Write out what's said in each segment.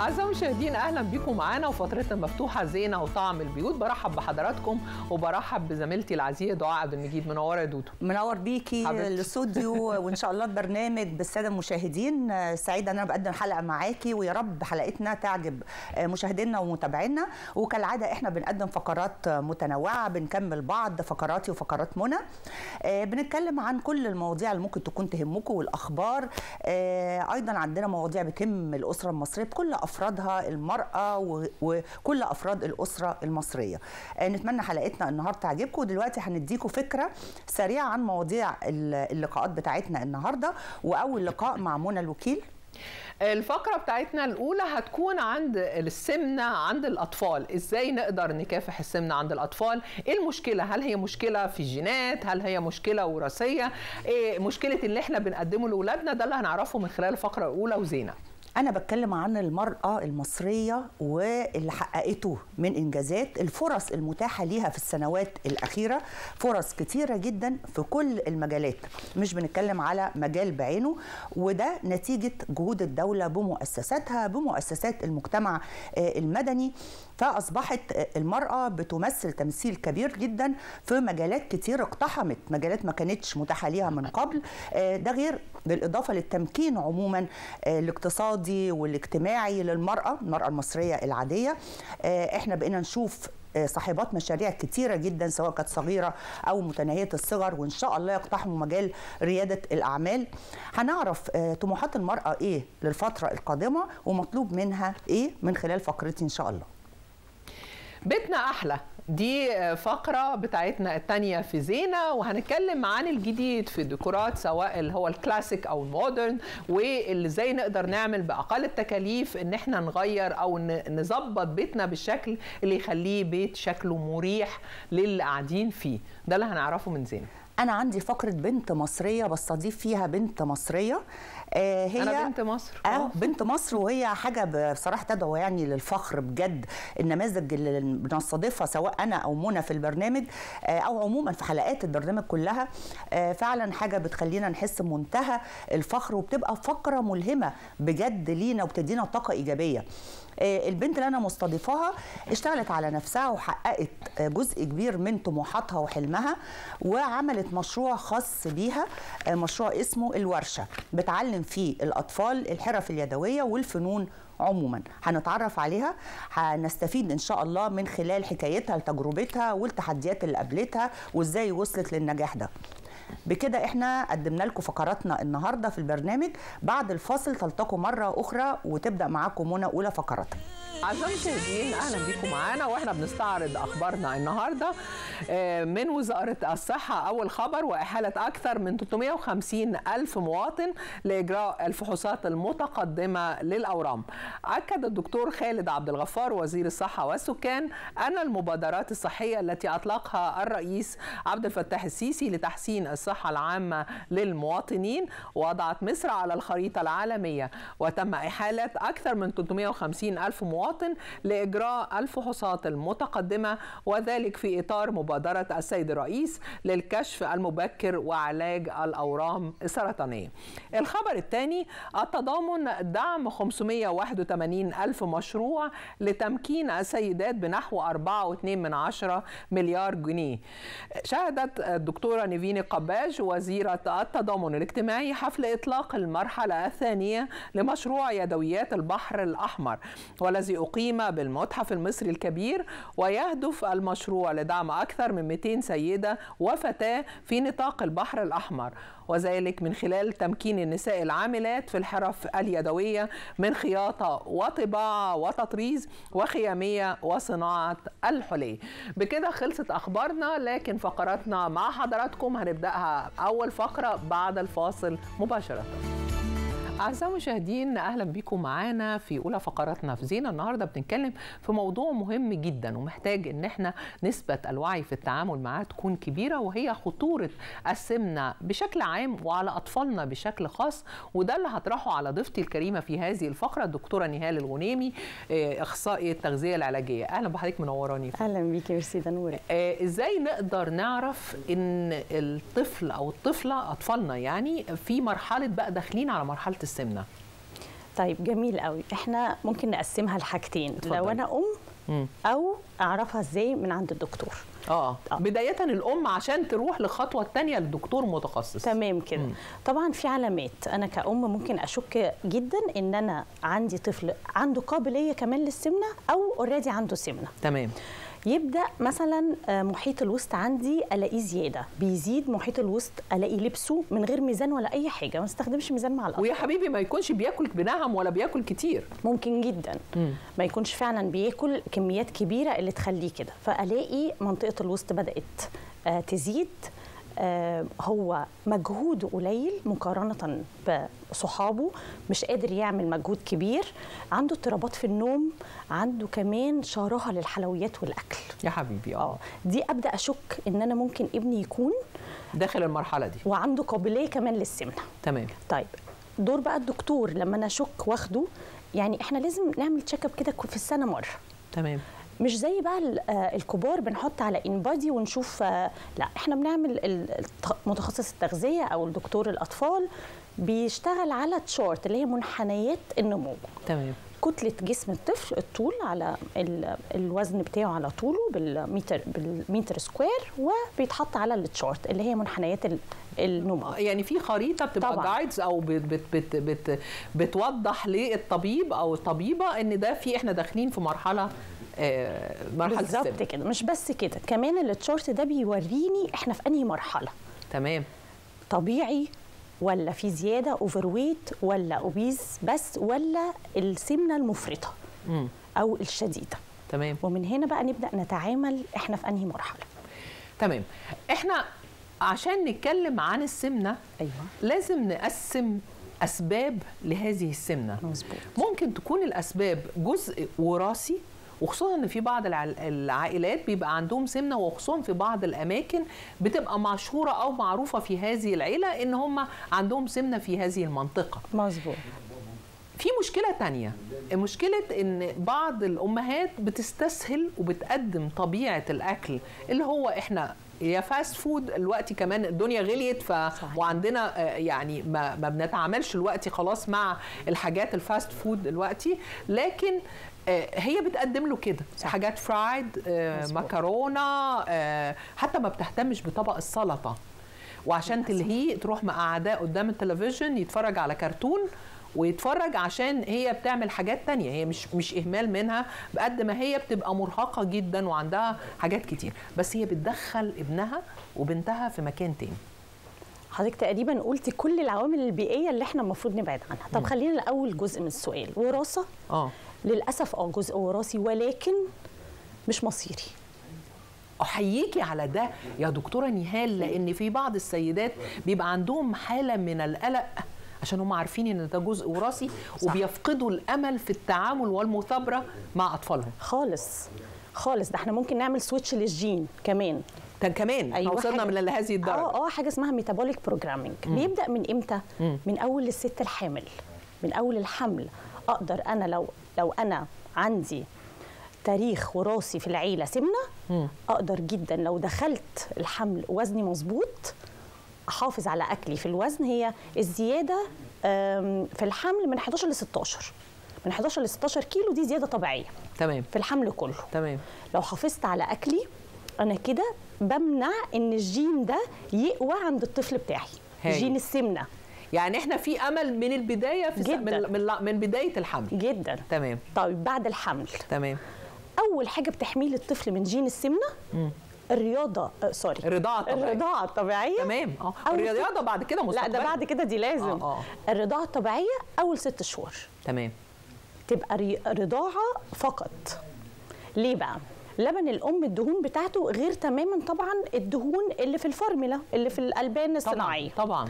اعزائي المشاهدين، اهلا بيكم معانا وفترتنا المفتوحه زينه وطعم البيوت. برحب بحضراتكم وبرحب بزميلتي العزيزه دعاء عبد المجيد. منوره يا دودو. منور بيكي الاستوديو وان شاء الله البرنامج بالساده المشاهدين. سعيده ان انا بقدم حلقه معاكي، ويا رب حلقتنا تعجب مشاهدينا ومتابعينا. وكالعاده احنا بنقدم فقرات متنوعه، بنكمل بعض، فقراتي وفقرات منى، بنتكلم عن كل المواضيع اللي ممكن تكون تهمكم والاخبار. ايضا عندنا مواضيع بتهم الاسره المصريه بكل افرادها، المراه وكل افراد الاسره المصريه. نتمنى حلقتنا النهارده تعجبكم. ودلوقتي هنديكم فكره سريعه عن مواضيع اللقاءات بتاعتنا النهارده. واول لقاء مع مونة الوكيل. الفقرة بتاعتنا الأولى هتكون عند السمنة عند الأطفال، إزاي نقدر نكافح السمنة عند الأطفال؟ إيه المشكلة؟ هل هي مشكلة في الجينات؟ هل هي مشكلة وراثية؟ إيه مشكلة اللي إحنا بنقدمه لأولادنا؟ ده اللي هنعرفه من خلال الفقرة الأولى. وزينة، أنا بتكلم عن المرأة المصرية واللي حققته من إنجازات، الفرص المتاحة ليها في السنوات الأخيرة، فرص كتيرة جدا في كل المجالات، مش بنتكلم على مجال بعينه. وده نتيجة جهود الدولة بمؤسساتها، بمؤسسات المجتمع المدني. فأصبحت المرأة بتمثل تمثيل كبير جدا في مجالات كتير، اقتحمت مجالات ما كانتش متاحة ليها من قبل. ده غير بالإضافة للتمكين عموما الاقتصادي والاجتماعي للمرأة، المرأة المصرية العادية. احنا بقينا نشوف صاحبات مشاريع كتيرة جدا، سواء كانت صغيرة أو متناهية الصغر، وإن شاء الله يقتحموا مجال ريادة الأعمال. هنعرف طموحات المرأة إيه للفترة القادمة ومطلوب منها إيه من خلال فقرتي إن شاء الله. بيتنا أحلى، دي فقرة بتاعتنا الثانية في زينة، وهنتكلم عن الجديد في الديكورات، سواء اللي هو الكلاسيك أو المودرن، واللي ازاي نقدر نعمل بأقل التكاليف إن احنا نغير أو نظبط بيتنا بالشكل اللي يخليه بيت شكله مريح للي قاعدين فيه. ده اللي هنعرفه من زينة. أنا عندي فقرة بنت مصرية بستضيف فيها بنت مصرية. هي أنا بنت مصر. بنت مصر، وهي حاجة بصراحة تدعو يعني للفخر بجد. النماذج اللي بنستضيفها سواء أنا أو منى في البرنامج أو عموما في حلقات البرنامج كلها، فعلا حاجة بتخلينا نحس بمنتهى الفخر، وبتبقى فقرة ملهمة بجد لينا وبتدينا طاقة إيجابية. البنت اللي أنا مستضيفاها اشتغلت على نفسها وحققت جزء كبير من طموحاتها وحلمها، وعملت مشروع خاص بيها، مشروع اسمه الورشة، بتعلم فيه الأطفال الحرف اليدوية والفنون عموما. هنتعرف عليها، هنستفيد ان شاء الله من خلال حكايتها لتجربتها والتحديات اللي قابلتها وازاي وصلت للنجاح ده. بكده احنا قدمنا لكم فقراتنا النهارده في البرنامج. بعد الفاصل تلتقوا مره اخرى وتبدا معاكم منى اولى فقراتها. اعزائي المشاهدين، اهلا بيكم معانا واحنا بنستعرض اخبارنا النهارده. من وزاره الصحه اول خبر، واحاله اكثر من 350 الف مواطن لاجراء الفحوصات المتقدمه للاورام. اكد الدكتور خالد عبد الغفار وزير الصحه والسكان ان المبادرات الصحيه التي اطلقها الرئيس عبد الفتاح السيسي لتحسين الصحة العامة للمواطنين وضعت مصر على الخريطة العالمية، وتم إحالة أكثر من 350 ألف مواطن لإجراء الفحوصات المتقدمة، وذلك في إطار مبادرة السيد الرئيس للكشف المبكر وعلاج الأورام السرطانية. الخبر الثاني، التضامن دعم 581 ألف مشروع لتمكين السيدات بنحو 4.2 مليار جنيه. شهدت الدكتورة نيفين قبل وزيرة التضامن الاجتماعي حفل إطلاق المرحلة الثانية لمشروع يدويات البحر الأحمر، والذي أقيم بالمتحف المصري الكبير، ويهدف المشروع لدعم أكثر من 200 سيدة وفتاة في نطاق البحر الأحمر، وذلك من خلال تمكين النساء العاملات في الحرف اليدوية من خياطة وطباعة وتطريز وخيامية وصناعة الحلي. بكده خلصت أخبارنا، لكن فقراتنا مع حضراتكم هنبدأها أول فقرة بعد الفاصل مباشرة. أعزائي المشاهدين، أهلا بيكم معانا في أولى فقراتنا في زينة. النهاردة بنتكلم في موضوع مهم جدا ومحتاج إن احنا نسبة الوعي في التعامل معاه تكون كبيرة، وهي خطورة السمنة بشكل عام وعلى أطفالنا بشكل خاص. وده اللي هطرحه على ضيفتي الكريمة في هذه الفقرة، الدكتورة نهال الغنيمي، أخصائية التغذية العلاجية. أهلا بحضرتك، منوراني. أهلا بيكي يا سيدة نورة. إزاي نقدر نعرف إن الطفل أو الطفلة، أطفالنا يعني، في مرحلة بقى داخلين على مرحلة السمنة؟ طيب جميل قوي. احنا ممكن نقسمها لحاجتين، لو انا ام او اعرفها ازاي من عند الدكتور. بداية الام عشان تروح لخطوة تانية لدكتور متخصص. تمام كده. طبعا في علامات انا كأم ممكن اشك جدا ان انا عندي طفل عنده قابلية كمان للسمنة او اوريدي عنده سمنة. تمام. يبدأ مثلا محيط الوسط عندي ألاقيه زيادة، بيزيد محيط الوسط، ألاقي لبسه من غير ميزان ولا أي حاجة، ما نستخدمش ميزان مع الأطفال. ويا حبيبي ما يكونش بياكل بنعم ولا بياكل كتير. ممكن جدا ما يكونش فعلا بياكل كميات كبيرة اللي تخليه كده، فألاقي منطقة الوسط بدأت تزيد. هو مجهوده قليل مقارنة بصحابه، مش قادر يعمل مجهود كبير، عنده اضطرابات في النوم، عنده كمان شراهة للحلويات والأكل. يا حبيبي دي أبدأ أشك إن أنا ممكن ابني يكون داخل المرحلة دي وعنده قابلية كمان للسمنة. تمام. طيب دور بقى الدكتور لما أنا أشك واخده، يعني إحنا لازم نعمل تشيك اب كده في السنة مرة. تمام. مش زي بقى الكبار بنحط على انبادي ونشوف، لا احنا بنعمل متخصص التغذيه او الدكتور الاطفال بيشتغل على تشارت اللي هي منحنيات النمو. تمام. كتله جسم الطفل، الطول على الوزن بتاعه على طوله بالمتر سكوير، وبيتحط على التشارت اللي هي منحنيات النمو. يعني في خريطه بتبقى جايدز او بت بت بت بتوضح للطبيب او الطبيبه ان ده في احنا داخلين في مرحله بالظبط كده. مش بس كده، كمان التشارت ده بيوريني احنا في انهي مرحله. تمام. طبيعي ولا في زياده، اوفر ويت ولا اوبيز بس، ولا السمنه المفرطه او الشديده. تمام. ومن هنا بقى نبدا نتعامل احنا في انهي مرحله. تمام. احنا عشان نتكلم عن السمنه لازم نقسم اسباب لهذه السمنه. مظبوط. ممكن تكون الاسباب جزء وراثي، وخصوصا ان في بعض العائلات بيبقى عندهم سمنه، وخصوصا في بعض الاماكن بتبقى مشهوره او معروفه في هذه العيله ان هم عندهم سمنه في هذه المنطقه. مظبوط. في مشكله ثانيه، مشكله ان بعض الامهات بتستسهل وبتقدم طبيعه الاكل اللي هو احنا يا فاست فود. الوقت كمان الدنيا غليت وعندنا يعني ما بنتعاملش الوقت خلاص مع الحاجات الفاست فود دلوقتي، لكن هي بتقدم له كده حاجات فرايد، مكرونه، حتى ما بتهتمش بطبق السلطه، وعشان تلهيه تروح مقعداه قدام التلفزيون يتفرج على كرتون ويتفرج، عشان هي بتعمل حاجات تانية. هي مش إهمال منها بقد ما هي بتبقى مرهقة جدا وعندها حاجات كتير، بس هي بتدخل ابنها وبنتها في مكان تاني. حضرتك تقريبا قلتي كل العوامل البيئية اللي احنا المفروض نبعد عنها. طب خلينا الأول جزء من السؤال، وراثة. للأسف جزء وراثي ولكن مش مصيري. أحييكي على ده يا دكتورة نهال، لأن في بعض السيدات بيبقى عندهم حالة من القلق عشان هم عارفين ان ده جزء وراثي وبيفقدوا الامل في التعامل والمثابره مع اطفالهم. خالص خالص. ده احنا ممكن نعمل سويتش للجين كمان. كمان أيوة، وصلنا من لهذه الدرجه. حاجه اسمها ميتابوليك بروجرامينج. بيبدا من امتى؟ من اول الست الحامل، من اول الحمل. اقدر انا لو انا عندي تاريخ وراثي في العيله سمنه، اقدر جدا لو دخلت الحمل وزني مظبوط احافظ على اكلي في الوزن. هي الزياده في الحمل من 11 ل 16 من 11 ل 16 كيلو، دي زياده طبيعيه. تمام. في الحمل كله. تمام. لو حافظت على اكلي انا كده بمنع ان الجين ده يقوى عند الطفل بتاعي، جين السمنه. يعني احنا في امل من البدايه، في من بدايه الحمل. جدا. تمام. طيب بعد الحمل. تمام. اول حاجه بتحميل الطفل من جين السمنه الرياضه، الرضاعه الطبيعيه. تمام. الرياضه بعد كده مستقبلا، لا ده بعد كده دي لازم الرضاعه الطبيعيه اول 6 شهور. تمام. تبقى رضاعه فقط. ليه بقى؟ لبن الام الدهون بتاعته غير تماما طبعا الدهون اللي في الفورميلا اللي في الالبان الصناعيه. طبعا.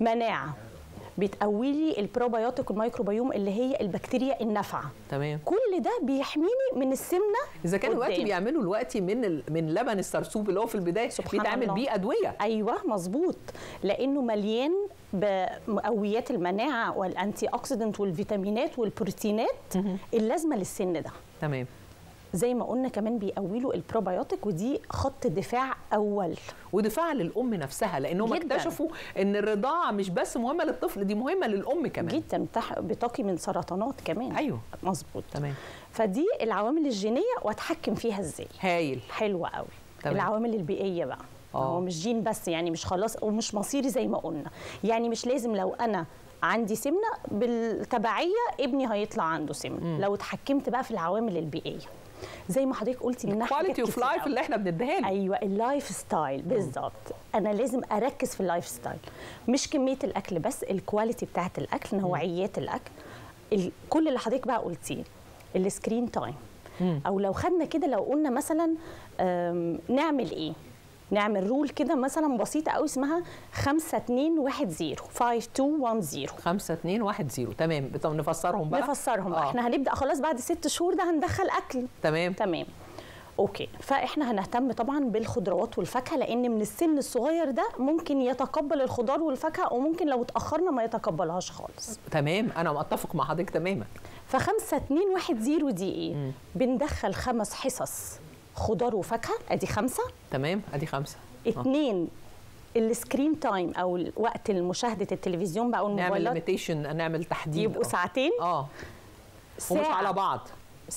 مناعه، بتقوي لي البروبيوتيك والميكروبيوم اللي هي البكتيريا النافعه. تمام. كل ده بيحميني من السمنه. اذا كانوا دلوقتي بيعملوا دلوقتي من لبن السرسوب اللي هو في البدايه بيتعمل بيه ادويه. ايوه مظبوط، لانه مليان بمقويات المناعه والانتي اوكسيدنت والفيتامينات والبروتينات اللازمه للسن ده. تمام. زي ما قلنا كمان بيقويلوا البروبايوتيك، ودي خط دفاع اول ودفاع للام نفسها، لانهم اكتشفوا ان الرضاعه مش بس مهمه للطفل، دي مهمه للام كمان جدا، بتقي من سرطانات كمان. ايوه مظبوط تمام. فدي العوامل الجينيه واتحكم فيها ازاي. هايل حلوه قوي. العوامل البيئيه بقى هو مش جين بس، يعني مش خلاص ومش مصيري زي ما قلنا، يعني مش لازم لو انا عندي سمنه بالتبعيه ابني هيطلع عنده سمنه، لو اتحكمت بقى في العوامل البيئيه زي ما حضرتك قلتي من ناحيه الكواليتي اوف لايف اللي احنا بنديها له. ايوه اللايف ستايل بالظبط، انا لازم اركز في اللايف ستايل، مش كميه الاكل بس، الكواليتي بتاعه الاكل، نوعيات الاكل، كل اللي حضرتك بقى قلتيه، السكرين تايم. او لو خدنا كده لو قلنا مثلا نعمل ايه؟ نعمل رول كده مثلا بسيطه قوي اسمها 5-2-1-0 5-2-1-0 5-2-1-0 تمام. نفسرهم بقى احنا هنبدا خلاص بعد 6 شهور ده هندخل اكل. تمام تمام اوكي. فاحنا هنهتم طبعا بالخضروات والفاكهه، لان من السن الصغير ده ممكن يتقبل الخضار والفاكهه، وممكن لو اتاخرنا ما يتقبلهاش خالص. تمام انا متفق مع حضرتك تماما. ف 5-2-1-0 دي ايه؟ بندخل 5 حصص خضار وفاكهه، ادي 5 تمام، ادي 5 2 السكرين تايم او وقت مشاهده التلفزيون بقى والموبايلات، نعمل ليميتيشن، نعمل تحديد، يبقوا 2 ساعة ومش على بعض،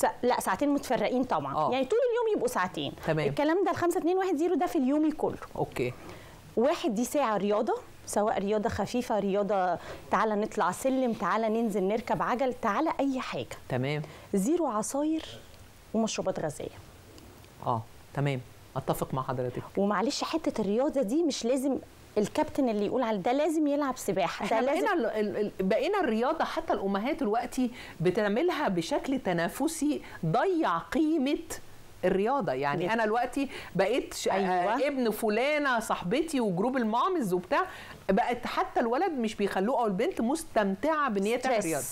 لا 2 ساعة متفرقين طبعا. يعني طول اليوم يبقوا 2 ساعة. تمام. الكلام ده 5-2-1-0 ده في اليوم كله. اوكي. 1 دي ساعه رياضه، سواء رياضه خفيفه، رياضه تعالى نطلع سلم، تعالى ننزل نركب عجل، تعالى اي حاجه. تمام. 0 عصاير ومشروبات غازيه. تمام اتفق مع حضرتك. ومعلش حته الرياضه دي مش لازم الكابتن اللي يقول على ده لازم يلعب سباحه، ده لازم. بقينا الرياضه حتى الامهات دلوقتي بتعملها بشكل تنافسي، ضيع قيمه الرياضه. يعني جدا. انا دلوقتي بقيت ابن فلانه صاحبتي وجروب المامز وبتاع، بقت حتى الولد مش بيخلوه او البنت مستمتعه بنيه الرياضه.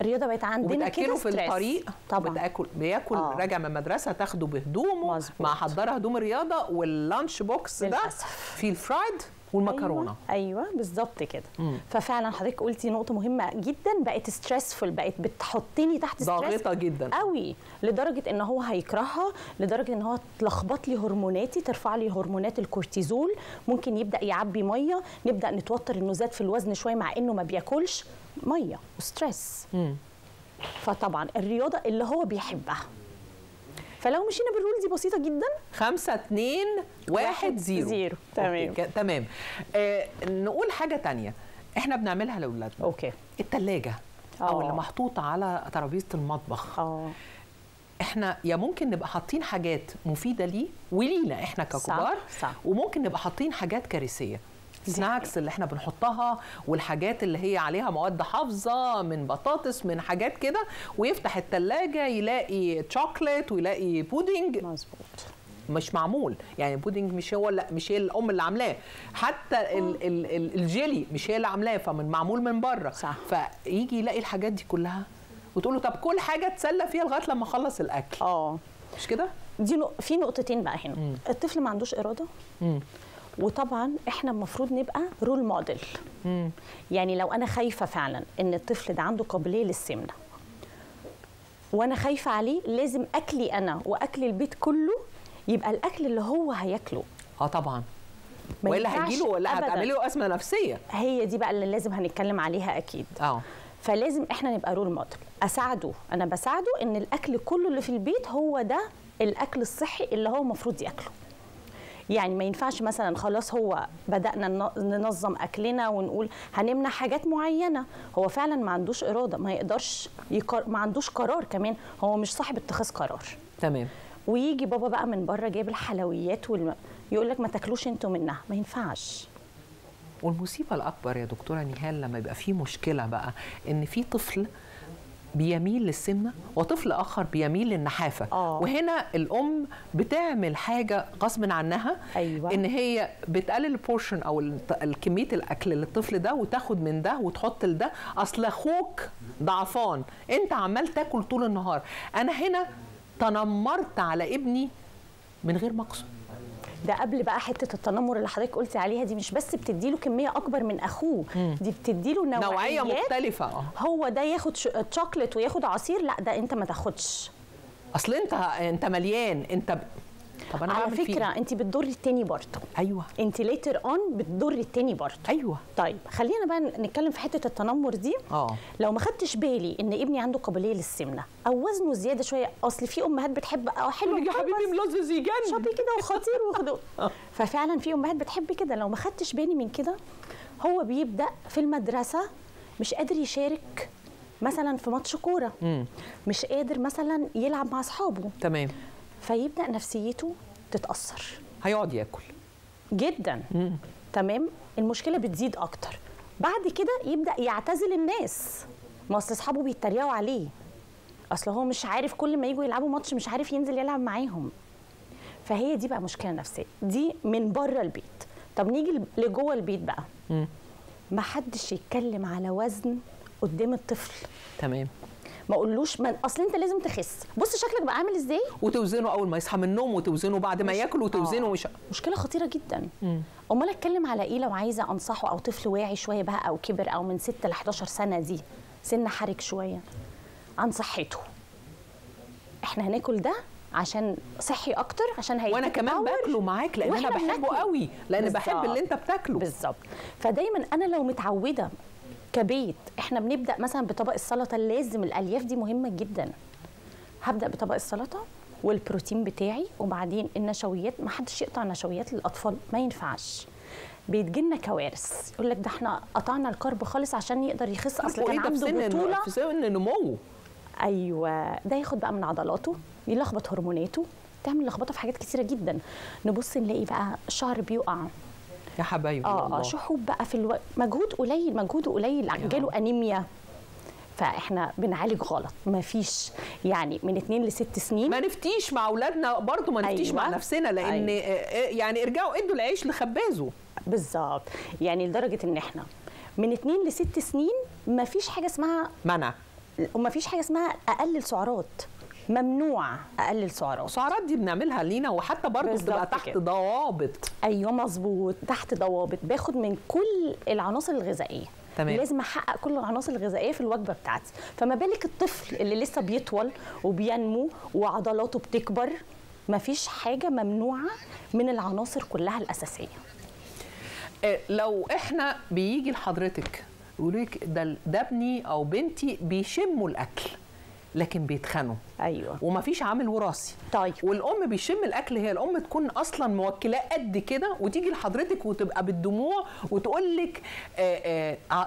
الرياضه بقت عندنا كده في الطريق طبعا، بياكل راجع من المدرسه تاخده بهدومه، مظبوط، مع حضرها هدوم الرياضه، واللانش بوكس ده فيه الفرايد والمكرونه. ايوه بالظبط كده. ففعلا حضرتك قلتي نقطه مهمه جدا، بقت ستريسفول، بقت بتحطني تحت ستريس ضاغطه جدا قوي، لدرجه ان هو هيكرهها، لدرجه ان هو تلخبط لي هرموناتي، ترفع لي هرمونات الكورتيزول، ممكن يبدا يعبي ميه، نبدا نتوتر انه زاد في الوزن شويه مع انه ما بياكلش ميه وستريس. فطبعا الرياضه اللي هو بيحبها. فلو مشينا بالرول دي بسيطة جدا، 5-2-1-0 تمام تمام. نقول حاجة تانية احنا بنعملها لأولادنا. اوكي. التلاجة او اللي محطوطة على ترابيزة المطبخ، احنا يا ممكن نبقى حاطين حاجات مفيدة ليه ولينا احنا ككبار، وممكن نبقى حاطين حاجات كارثية، السناكس اللي احنا بنحطها والحاجات اللي هي عليها مواد حافظه، من بطاطس من حاجات كده، ويفتح الثلاجه يلاقي تشوكليت ويلاقي بودنج. مظبوط. مش معمول، يعني البودنج مش هو، لا مش هي الام اللي عاملاه، حتى الجيلي مش هي اللي عاملاه، فمن معمول من بره. فيجي يلاقي الحاجات دي كلها وتقول له طب كل حاجه تسلى فيها لغايه لما اخلص الاكل. مش كده؟ دي في نقطتين بقى هنا. الطفل ما عندوش اراده. وطبعا احنا المفروض نبقى رول موديل. يعني لو انا خايفه فعلا ان الطفل ده عنده قابليه للسمنه وانا خايفه عليه، لازم اكلي انا واكل البيت كله يبقى الاكل اللي هو هياكله. طبعا، والا هيجيله ولا هتعملي له ازمه نفسيه. هي دي بقى اللي لازم هنتكلم عليها اكيد. فلازم احنا نبقى رول موديل، اساعده، انا بساعده ان الاكل كله اللي في البيت هو ده الاكل الصحي اللي هو المفروض ياكله. يعني ما ينفعش مثلا خلاص هو بدأنا ننظم أكلنا ونقول هنمنع حاجات معينة، هو فعلا ما عندوش إرادة، ما يقدرش ما عندوش قرار كمان، هو مش صاحب اتخاذ قرار. تمام. ويجي بابا بقى من بره جايب الحلويات يقول لك ما تاكلوش انتوا منها، ما ينفعش. والمصيبة الأكبر يا دكتورة نهال لما يبقى في مشكلة بقى، إن في طفل بيميل للسمنه وطفل اخر بيميل للنحافه. وهنا الام بتعمل حاجه غصب عنها. أيوة. ان هي بتقلل البورشن او كميه الاكل للطفل ده، وتاخد من ده وتحط لده، اصل اخوك ضعفان انت عمال تاكل طول النهار. انا هنا تنمرت على ابني من غير مقصود. ده قبل بقى حته التنمر اللي حضرتك قلتي عليها دي، مش بس بتديله كميه اكبر من اخوه، دي بتديله نوعيه مختلفه. هو ده ياخد شوكليت وياخد عصير، لا ده انت ما تاخدش، اصل انت مليان انت طب انا على فكره فيه. انت بتضري التاني برضه. ايوه انت ليتر اون بتضري التاني برضه. ايوه طيب خلينا بقى نتكلم في حته التنمر دي. لو ما خدتش بالي ان ابني عنده قابليه للسمنه او وزنه زياده شويه، اصل في امهات بتحب حلو يا حبيبي ملزز يجنن شوفي كده وخطير وخدوه ففعلا في امهات بتحب كده. لو ما خدتش بالي من كده هو بيبدا في المدرسه مش قادر يشارك مثلا في ماتش كوره، مش قادر مثلا يلعب مع اصحابه، تمام، فيبدأ نفسيته تتأثر، هيقعد ياكل جدا. تمام، المشكلة بتزيد أكتر. بعد كده يبدأ يعتزل الناس، ما أصل أصحابه بيتريقوا عليه، أصل هو مش عارف، كل ما يجوا يلعبوا ماتش مش عارف ينزل يلعب معاهم. فهي دي بقى مشكلة نفسية، دي من بره البيت. طب نيجي لجوه البيت بقى. محدش يتكلم على وزن قدام الطفل. تمام، ما اقولوش اصل انت لازم تخس، بص شكلك بقى عامل ازاي، وتوزنه اول ما يصحى من النوم، وتوزنه بعد ما ياكل، وتوزنه مشكله خطيره جدا. امال اتكلم على ايه لو عايزه انصحه، او طفل واعي شويه بقى او كبر او من 6 ل 11 سنه، دي سن حرج شويه، عن صحته. احنا هناكل ده عشان صحي اكتر، عشان هيبقى وانا كمان باكله معاك لان انا بحبه قوي، لان بحب اللي انت بتاكله بالظبط. فدايما انا لو متعوده كبيت احنا بنبدا مثلا بطبق السلطه، لازم الالياف دي مهمه جدا. هبدا بطبق السلطه والبروتين بتاعي، وبعدين النشويات، ما حدش يقطع نشويات للاطفال، ما ينفعش، بيتجيلنا كوارث. يقول لك ده احنا قطعنا الكرب خالص عشان يقدر يخس، اصل كان عنده بطوله في سن نموه. ايوه، ده ياخد بقى من عضلاته، يلخبط هرموناته، تعمل لخبطه في حاجات كتيره جدا. نبص نلاقي بقى الشعر بيقع يا حبايبي، شحوب بقى في مجهود قليل، مجهوده قليل، جاله انيميا. فاحنا بنعالج غلط، ما فيش يعني من 2 ل 6 سنين ما نفتيش مع اولادنا برضو، ما نفتيش مع نفسنا، لان يعني ارجعوا ادوا العيش لخبازه بالظبط. يعني لدرجه ان احنا من 2 ل 6 سنين ما فيش حاجه اسمها منع، وما فيش حاجه اسمها اقلل سعرات، ممنوع اقلل سعرات. سعرات دي بنعملها لينا، وحتى برضه بتبقى تحت ضوابط. ايوه مظبوط، تحت ضوابط، باخد من كل العناصر الغذائيه. تمام، لازم احقق كل العناصر الغذائيه في الوجبه بتاعتي، فما بالك الطفل اللي لسه بيطول وبينمو وعضلاته بتكبر. مفيش حاجه ممنوعه من العناصر كلها الاساسيه. لو احنا بيجي لحضرتك يقول لك ده ابني او بنتي بيشموا الاكل لكن بيتخنوا، ايوه، ومفيش عامل وراثي، طيب، والام بيشم الاكل، هي الام تكون اصلا موكلاه قد كده، وتيجي لحضرتك وتبقى بالدموع وتقول لك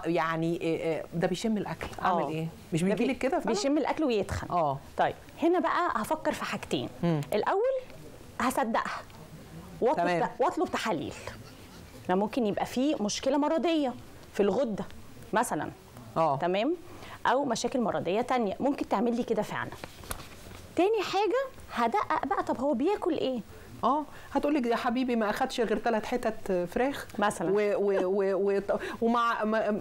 يعني ده بيشم الاكل، اعمل ايه؟ مش بيجي لك كده بيشم الاكل ويتخن. طيب، هنا بقى هفكر في حاجتين. الاول هصدقها واطلب تحاليل، ممكن يبقى في مشكله مرضيه في الغده مثلا، تمام، أو مشاكل مرضية تانية ممكن تعمل لي كده فعلا. تاني حاجة هدقق بقى، طب هو بياكل إيه؟ هتقول لك يا حبيبي ما أخدش غير 3 حتت فراخ مثلا، ومع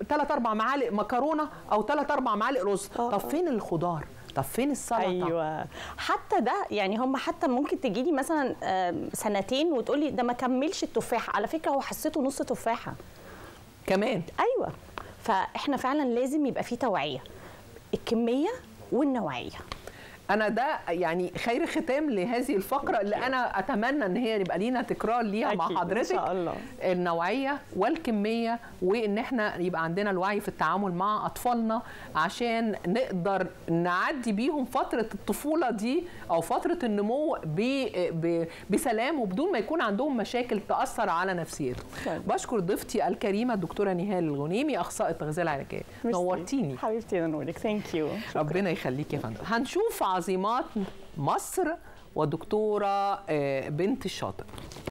3 4 معالق مكرونة، أو 3 4 معالق رز. طب فين الخضار؟ طب فين السلطه؟ ايوه، حتى ده يعني هم حتى ممكن تجي لي مثلا 2 سنين وتقول لي ده ما كملش التفاحة، على فكرة هو حسيته نص تفاحة كمان. أيوه، فاحنا فعلا لازم يبقى في توعيه، الكميه والنوعيه. انا ده يعني خير ختام لهذه الفقره اللي انا اتمنى ان هي يبقى لينا تكرار ليها مع حضرتك ان شاء الله. النوعيه والكميه، وان احنا يبقى عندنا الوعي في التعامل مع اطفالنا عشان نقدر نعدي بيهم فتره الطفوله دي او فتره النمو بسلام، وبدون ما يكون عندهم مشاكل تاثر على نفسيتهم. بشكر ضيفتي الكريمه الدكتوره نهال الغنيمي، اخصائيه التغذيه العلاجيه. نورتيني حبيبتي، انا نورك. ثانك يو، ربنا يخليك يا فندم. هنشوف عظيمات مصر ودكتورة بنت الشاطئ.